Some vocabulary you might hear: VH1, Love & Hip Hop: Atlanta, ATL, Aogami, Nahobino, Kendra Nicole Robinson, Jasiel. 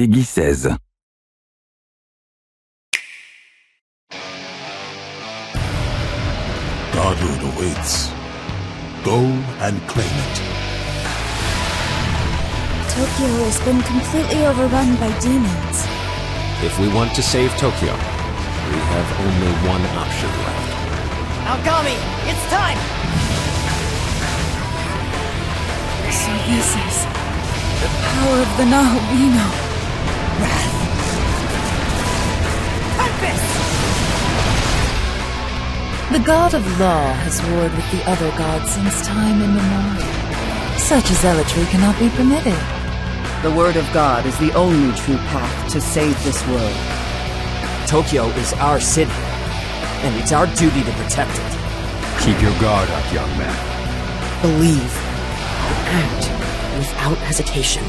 Peggy 16. Godhood awaits. Go and claim it. Tokyo has been completely overrun by demons. If we want to save Tokyo, we have only one option left. Aogami, it's time! So this is the power of the Nahobino. Wrath. Purpose! The god of law has warred with the other gods since time immemorial. Such zealotry cannot be permitted. The word of God is the only true path to save this world. Tokyo is our city, and it's our duty to protect it. Keep your guard up, young man. Believe. Act without hesitation.